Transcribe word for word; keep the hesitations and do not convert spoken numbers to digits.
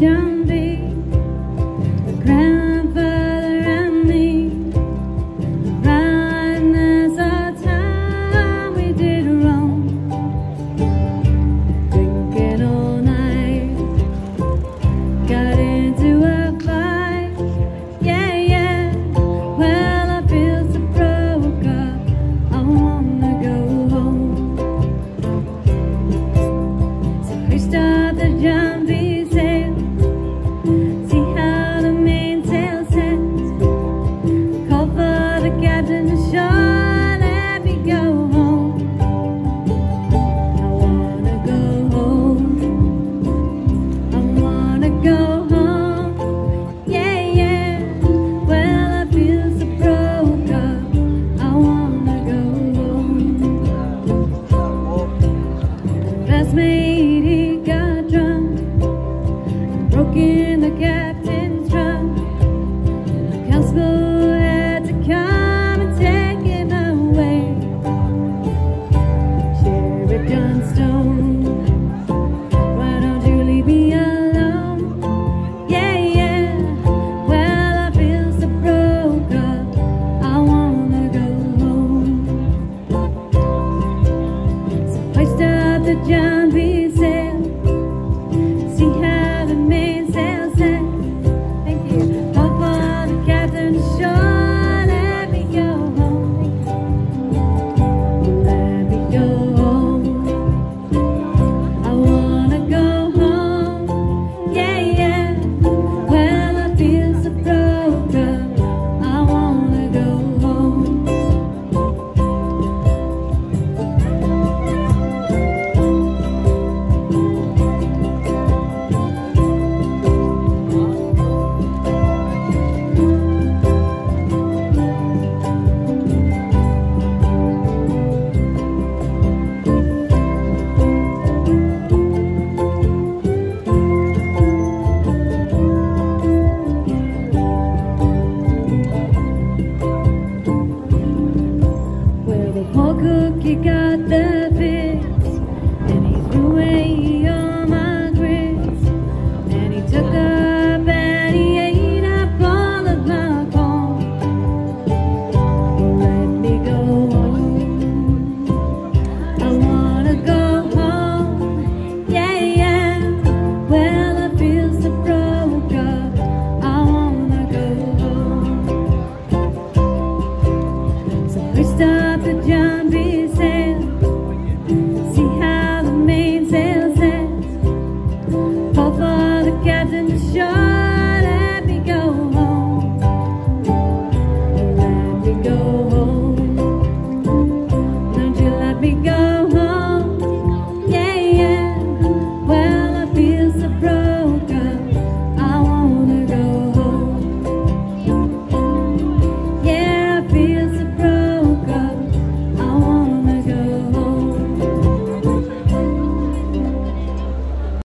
John B, my grandfather and me, right as a time we did wrong. Drinking all night, got into a fight, yeah, yeah. Well, I feel so broke up, I wanna go home. So we start the John B. Made he got drunk, broken.